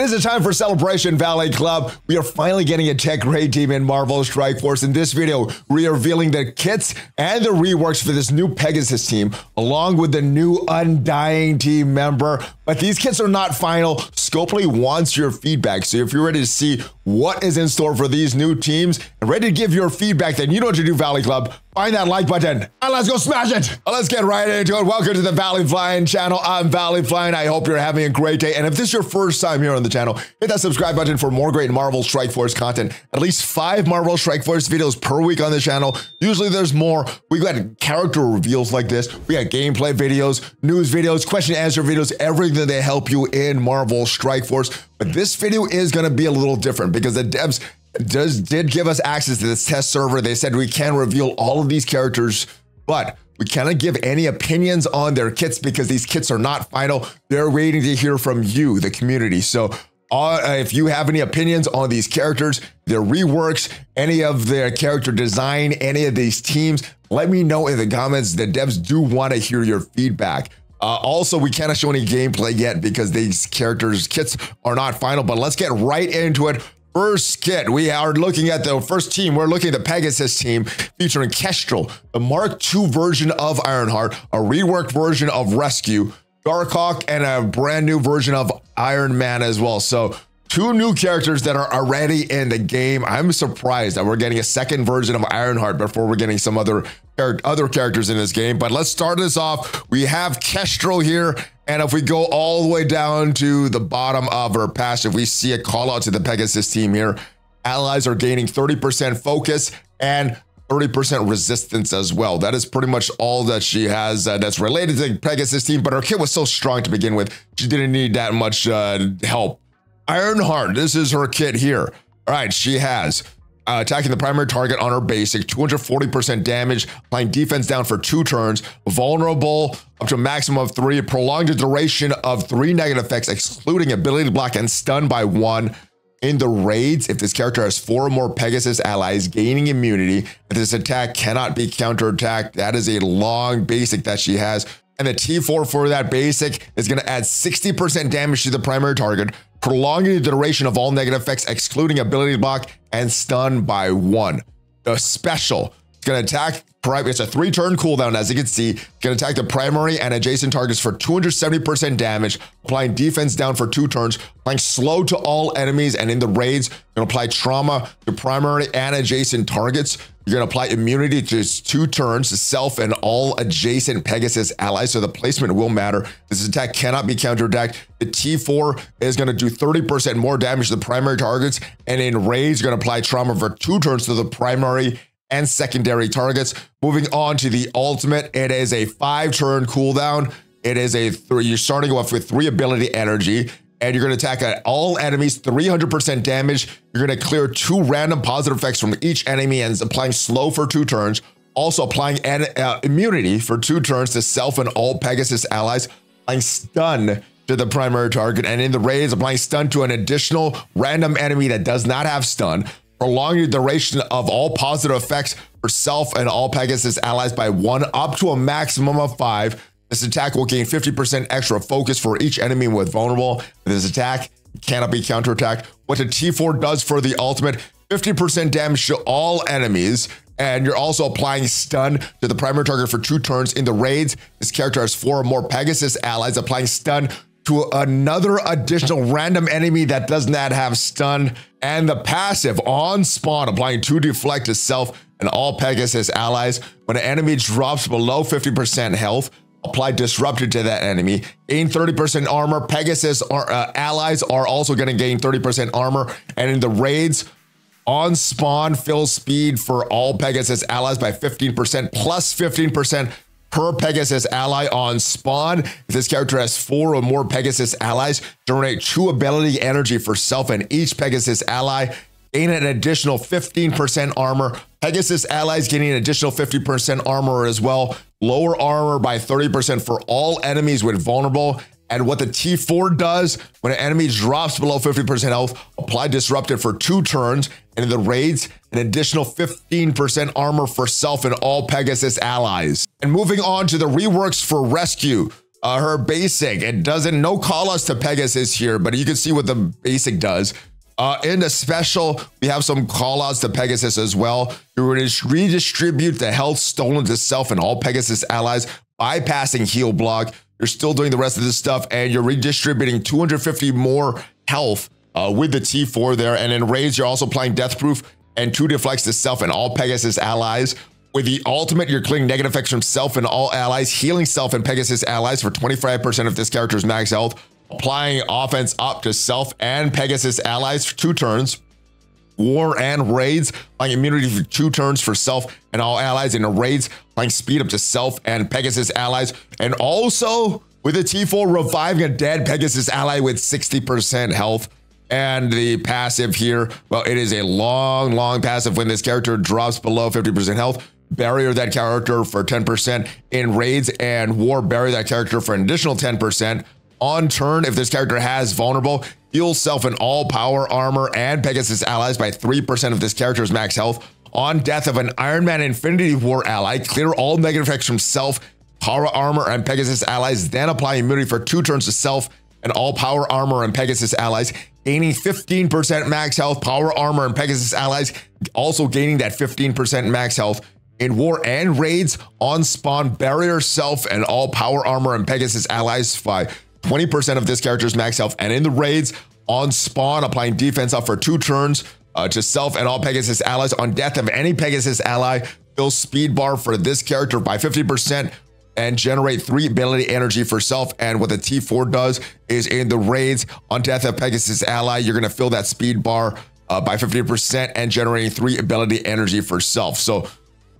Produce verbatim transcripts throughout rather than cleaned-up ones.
This is time for Celebration, Valley Club. We are finally getting a tech raid team in Marvel Strike Force. In this video, we are revealing the kits and the reworks for this new Pegasus team, along with the new Undying team member. But these kits are not final. Scopely wants your feedback. So if you're ready to see what is in store for these new teams and ready to give your feedback, then you know what to do, Valley Club. Find that like button and let's go smash it. Let's get right into it. Welcome to the ValleyFlyin channel. I'm ValleyFlyin. I hope you're having a great day. And if this is your first time here on the channel, hit that subscribe button for more great Marvel Strike Force content. At least five Marvel Strike Force videos per week on the channel. Usually there's more. We've got character reveals like this. We got gameplay videos, news videos, question and answer videos, everything that help you in Marvel Strike Force. But this video is going to be a little different because the devs Does did give us access to this test server. They said we can reveal all of these characters, but we cannot give any opinions on their kits because these kits are not final. They're waiting to hear from you, the community. So uh, if you have any opinions on these characters, their reworks, any of their character design, any of these teams, let me know in the comments. The devs do want to hear your feedback. Uh, also, we cannot show any gameplay yet because these characters' kits are not final, but let's get right into it. First kit, we are looking at the first team. We're looking at the Pegasus team featuring Kestrel, the Mark two version of Ironheart, a reworked version of Rescue, Darkhawk, and a brand new version of Iron Man as well. So two new characters that are already in the game. I'm surprised that we're getting a second version of Ironheart before we're getting some other, other characters in this game. But let's start this off. We have Kestrel here. And if we go all the way down to the bottom of her passive, we see a call out to the Pegasus team here. Allies are gaining thirty percent focus and thirty percent resistance as well. That is pretty much all that she has uh, that's related to the Pegasus team, but her kit was so strong to begin with. She didn't need that much uh, help. Ironheart, this is her kit here. All right, she has uh, attacking the primary target on her basic, two hundred forty percent damage, applying defense down for two turns, vulnerable up to a maximum of three, prolonged duration of three negative effects, excluding ability to block and stun by one. In the raids, if this character has four or more Pegasus allies gaining immunity, this attack cannot be counterattacked. That is a long basic that she has. And the T four for that basic is going to add sixty percent damage to the primary target, prolonging the duration of all negative effects, excluding ability to block and stun by one. The special, it's going to attack. It's a three-turn cooldown, as you can see. Can attack the primary and adjacent targets for two hundred seventy percent damage, applying defense down for two turns, applying slow to all enemies, and in the raids, you're going to apply trauma to primary and adjacent targets. You're going to apply immunity to two turns to self and all adjacent Pegasus allies, so the placement will matter. This attack cannot be counterattacked. The T four is going to do thirty percent more damage to the primary targets, and in raids, you're going to apply trauma for two turns to the primary and secondary targets. Moving on to the ultimate, it is a five-turn cooldown. It is a three, you're starting off with three ability energy, and you're gonna attack at all enemies, three hundred percent damage. You're gonna clear two random positive effects from each enemy and applying slow for two turns. Also applying an, uh, immunity for two turns to self and all Pegasus allies, applying stun to the primary target. And in the raids, applying stun to an additional random enemy that does not have stun. Prolonging the duration of all positive effects for self and all Pegasus allies by one, up to a maximum of five. This attack will gain fifty percent extra focus for each enemy with vulnerable. This attack cannot be counterattacked. What the T four does for the ultimate, fifty percent damage to all enemies, and you're also applying stun to the primary target for two turns. In the raids, this character has four or more Pegasus allies, applying stun to another additional random enemy that does not have stun. And the passive on spawn, applying two deflect to self and all Pegasus allies. When an enemy drops below fifty percent health, apply disrupted to that enemy, gain thirty percent armor. Pegasus or, uh, allies are also going to gain thirty percent armor. And in the raids, on spawn fill speed for all Pegasus allies by fifteen percent, plus fifteen percent per Pegasus ally on spawn. If this character has four or more Pegasus allies, generate two ability energy for self and each Pegasus ally, gain an additional fifteen percent armor. Pegasus allies gaining an additional fifty percent armor as well. Lower armor by thirty percent for all enemies with vulnerable. And what the T four does, when an enemy drops below fifty percent health, apply disrupted for two turns. And in the raids, an additional fifteen percent armor for self and all Pegasus allies. And moving on to the reworks for Rescue. uh, her basic. It doesn't, no call us to Pegasus here, but you can see what the basic does. Uh, in the special, we have some call outs to Pegasus as well. You will redistribute the health stolen to self and all Pegasus allies, bypassing heal block. You're still doing the rest of this stuff, and you're redistributing two hundred fifty more health uh, with the T four there. And in raids, you're also applying death proof and two deflects to self and all Pegasus allies. With the ultimate, you're clearing negative effects from self and all allies, healing self and Pegasus allies for twenty-five percent of this character's max health. Applying offense up to self and Pegasus allies for two turns. War and raids, like immunity for two turns for self and all allies. In the raids, like speed up to self and Pegasus allies. And also with the T four, reviving a dead Pegasus ally with sixty percent health. And the passive here, well, it is a long, long passive. When this character drops below fifty percent health, barrier that character for ten percent. In raids and war, bury that character for an additional ten percent. On turn, if this character has vulnerable, heal self and all power armor and Pegasus allies by three percent of this character's max health. On death of an Iron Man Infinity War ally, clear all negative effects from self, power armor, and Pegasus allies, then apply immunity for two turns to self and all power armor and Pegasus allies, gaining fifteen percent max health, power armor, and Pegasus allies also gaining that fifteen percent max health. In war and raids, on spawn, barrier self and all power armor and Pegasus allies by twenty percent of this character's max health. And in the raids, on spawn, applying defense up for two turns uh, to self and all Pegasus allies. On death of any Pegasus ally, fill speed bar for this character by fifty percent and generate three ability energy for self. And what the T four does is in the raids, on death of Pegasus ally, you're going to fill that speed bar uh, by fifty percent and generating three ability energy for self. So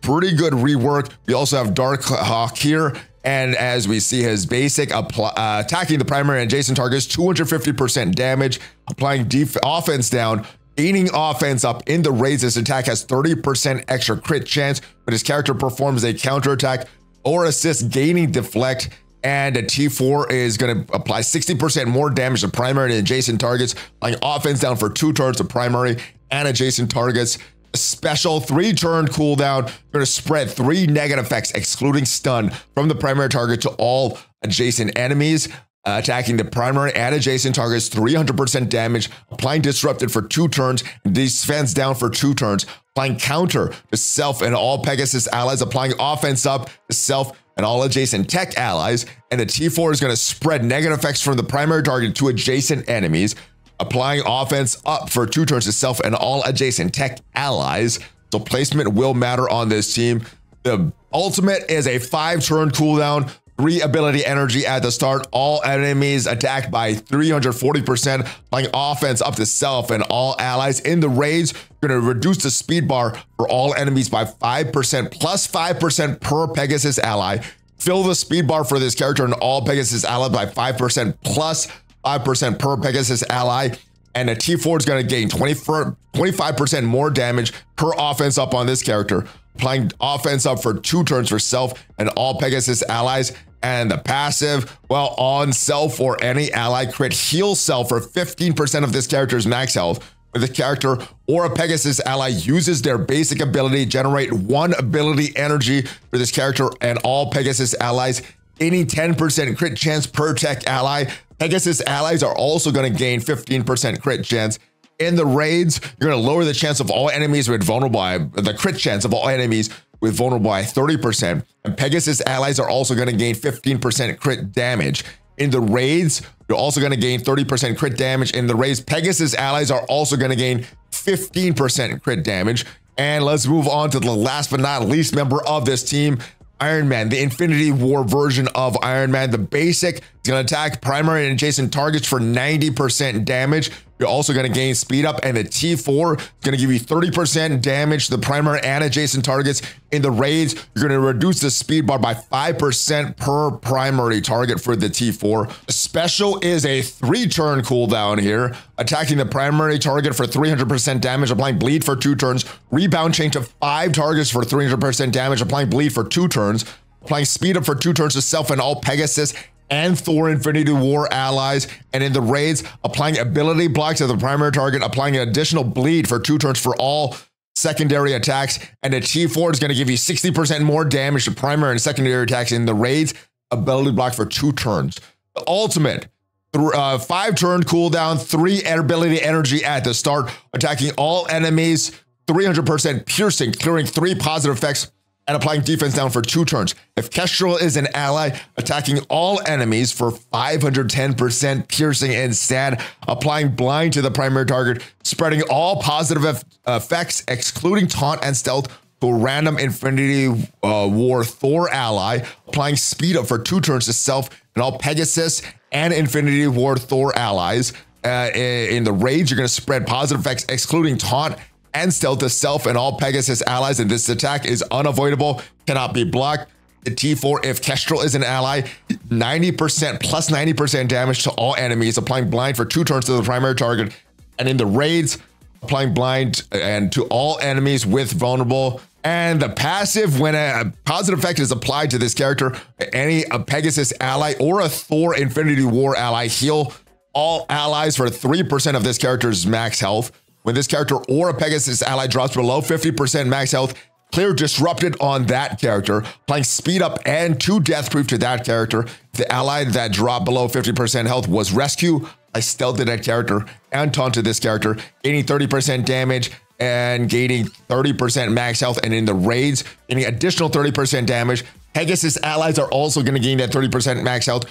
pretty good rework. We also have Darkhawk here. And as we see, his basic apply, uh, attacking the primary and adjacent targets, two hundred fifty percent damage, applying def offense down, gaining offense up. In the raids, his attack has thirty percent extra crit chance, but his character performs a counterattack or assist, gaining deflect. And a T four is going to apply sixty percent more damage to primary and adjacent targets, applying offense down for two turns to primary and adjacent targets. Special three turn cooldown. You're going to spread three negative effects, excluding stun, from the primary target to all adjacent enemies, uh, attacking the primary and adjacent targets, three hundred percent damage, applying disrupted for two turns, defense down for two turns, applying counter to self and all Pegasus allies, applying offense up to self and all adjacent tech allies. And the T four is going to spread negative effects from the primary target to adjacent enemies, applying offense up for two turns to self and all adjacent tech allies. So placement will matter on this team. The ultimate is a five turn cooldown, three ability energy at the start, all enemies attacked by three hundred forty percent, applying offense up to self and all allies. In the raids, you're going to reduce the speed bar for all enemies by five percent, plus five percent per Pegasus ally. Fill the speed bar for this character and all Pegasus allies by five percent, plus five percent per Pegasus ally. And a T four is going to gain twenty-five percent more damage per offense up on this character, applying offense up for two turns for self and all Pegasus allies. And the passive, well, on self or any ally, crit heal self for fifteen percent of this character's max health. When the character or a Pegasus ally uses their basic ability, generate one ability energy for this character and all Pegasus allies, any ten percent crit chance per tech ally. Pegasus allies are also going to gain fifteen percent crit chance. In the raids, you're going to lower the chance of all enemies with vulnerable, the crit chance of all enemies with vulnerable by thirty percent. And Pegasus allies are also going to gain fifteen percent crit damage. In the raids, you're also going to gain thirty percent crit damage. In the raids, Pegasus allies are also going to gain fifteen percent crit damage. And let's move on to the last but not least member of this team, Iron Man, the Infinity War version of Iron Man. The basic is going to attack primary and adjacent targets for ninety percent damage. You're also going to gain speed up, and the T four is going to give you thirty percent damage to the primary and adjacent targets. In the raids, you're going to reduce the speed bar by five percent per primary target for the T four. Special is a three turn cooldown here, attacking the primary target for three hundred percent damage, applying bleed for two turns, rebound chain to five targets for three hundred percent damage, applying bleed for two turns, applying speed up for two turns to self and all Pegasus and Thor Infinity War allies. And in the raids, applying ability blocks to the primary target, applying an additional bleed for two turns for all secondary attacks. And a T four is going to give you sixty percent more damage to primary and secondary attacks in the raids. ability block for two turns. The ultimate, uh, five turn cooldown, three ability energy at the start, attacking all enemies, three hundred percent piercing, clearing three positive effects, and applying defense down for two turns. If Kestrel is an ally, attacking all enemies for five hundred ten percent piercing and stab, applying blind to the primary target, spreading all positive eff effects, excluding taunt and stealth, to a random Infinity uh, War Thor ally, applying speed up for two turns to self and all Pegasus and Infinity War Thor allies. Uh, in the rage, you're gonna spread positive effects, excluding taunt and stealth to self and all Pegasus allies, and this attack is unavoidable, cannot be blocked. The T four, if Kestrel is an ally, ninety percent, plus ninety percent damage to all enemies, applying blind for two turns to the primary target. And in the raids, applying blind and to all enemies with vulnerable. And the passive, when a positive effect is applied to this character, any a Pegasus ally or a Thor Infinity War ally, heal all allies for three percent of this character's max health. When this character or a Pegasus ally drops below fifty percent max health, clear disrupted on that character, applying speed up and two death proof to that character. The ally that dropped below fifty percent health was Rescue. I stealthed that character and taunted this character, gaining thirty percent damage and gaining thirty percent max health. And in the raids, gaining additional thirty percent damage. Pegasus allies are also going to gain that thirty percent max health,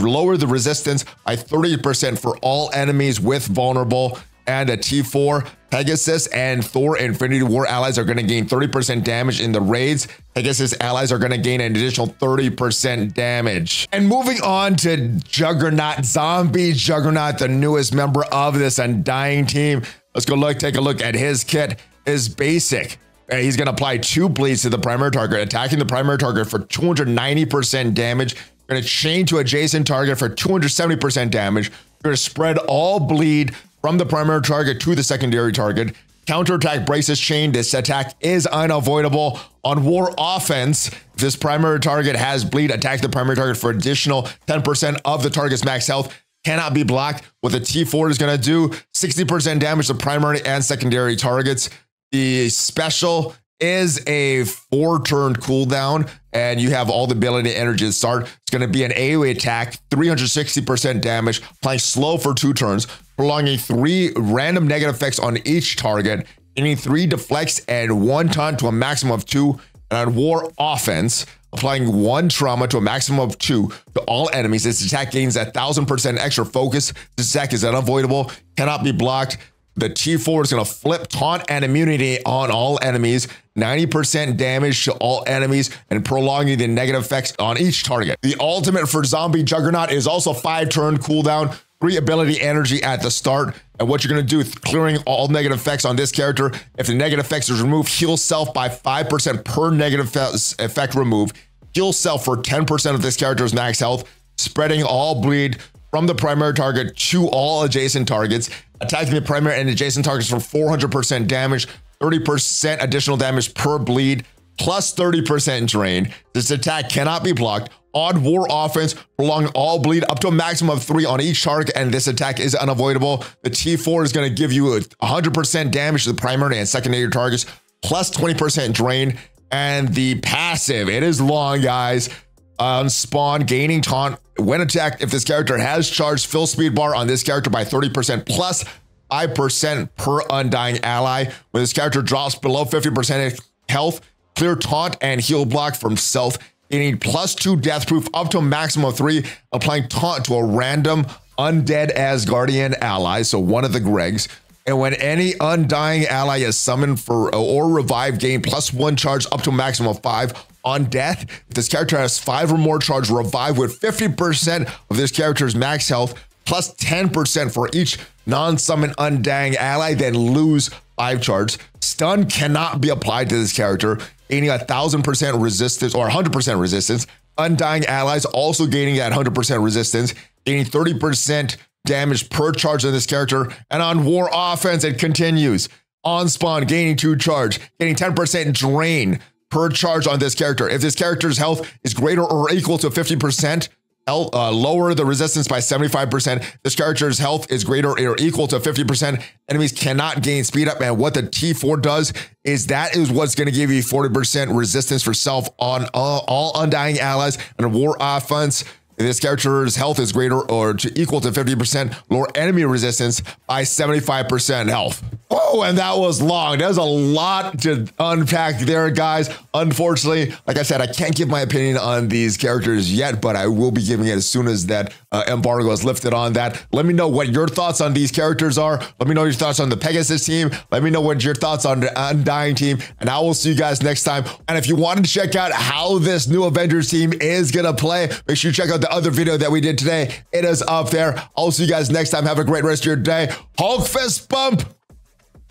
lower the resistance by thirty percent for all enemies with vulnerable. And a T four, Pegasus and Thor Infinity War allies are going to gain thirty percent damage in the raids. Pegasus allies are going to gain an additional thirty percent damage. And moving on to Juggernaut, Zombie Juggernaut, the newest member of this Undying team. Let's go look, take a look at his kit. His basic, he's going to apply two bleeds to the primary target, attacking the primary target for two hundred ninety percent damage. You're going to chain to adjacent target for two hundred seventy percent damage. You're going to spread all bleed from the primary target to the secondary target. Counterattack braces chain. This attack is unavoidable. On war offense, this primary target has bleed. Attack the primary target for additional ten percent of the target's max health. Cannot be blocked. What the T four is going to do, sixty percent damage to primary and secondary targets. The special is a four-turn cooldown, and you have all the ability energy to start. It's going to be an AoE attack, three hundred sixty percent damage, playing slow for two turns, prolonging three random negative effects on each target, gaining three deflects and one taunt to a maximum of two. And on war offense, applying one trauma to a maximum of two to all enemies. This attack gains a thousand percent extra focus. This attack is unavoidable, cannot be blocked. The T four is going to flip taunt and immunity on all enemies, ninety percent damage to all enemies, and prolonging the negative effects on each target. The ultimate for Zombie Juggernaut is also five turn cooldown, three ability energy at the start. And what you're going to do is clearing all negative effects on this character. If the negative effects is removed, heal self by five percent per negative effect remove. Heal self for ten percent of this character's max health, spreading all bleed from the primary target to all adjacent targets, attacking the primary and adjacent targets for four hundred percent damage, thirty percent additional damage per bleed, plus thirty percent drain. This attack cannot be blocked. On war offense, prolong all bleed up to a maximum of three on each target, and this attack is unavoidable. The T four is going to give you one hundred percent damage to the primary and secondary targets, plus twenty percent drain. And the passive, it is long, guys. On um, spawn, gaining taunt when attacked. If this character has charged, fill speed bar on this character by thirty percent plus five percent per Undying ally. When this character drops below fifty percent health, clear taunt and heal block from self, gaining plus two death proof up to a maximum of three, applying taunt to a random undead Asgardian ally, so one of the Gregs. And when any Undying ally is summoned for or revived, gain plus one charge up to a maximum of five. On death, if this character has five or more charge, revive with fifty percent of this character's max health, plus ten percent for each non-summoned Undying ally, then lose five charge. Stun cannot be applied to this character, gaining a thousand percent resistance or one hundred percent resistance. Undying allies also gaining that one hundred percent resistance, gaining thirty percent damage per charge on this character. And on war offense, it continues. On spawn, gaining two charge, gaining ten percent drain per charge on this character. If this character's health is greater or equal to fifty percent, L, uh, lower the resistance by seventy-five percent. This character's health is greater or equal to fifty percent. Enemies cannot gain speed up. And what the T four does is that is what's going to give you forty percent resistance for self on all, all Undying allies and war offense. This character's health is greater or to equal to fifty percent. Lower enemy resistance by seventy-five percent health. Oh, and that was long. That was a lot to unpack there, guys. Unfortunately, like I said, I can't give my opinion on these characters yet, but I will be giving it as soon as that uh, embargo is lifted on that. Let me know what your thoughts on these characters are. Let me know your thoughts on the Pegasus team. Let me know what your thoughts on the Undying team, and I will see you guys next time. And if you wanted to check out how this new Avengers team is going to play, make sure you check out the other video that we did today. It is up there. I'll see you guys next time. Have a great rest of your day. Hulk fist bump.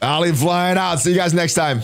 Valley flying out. See you guys next time.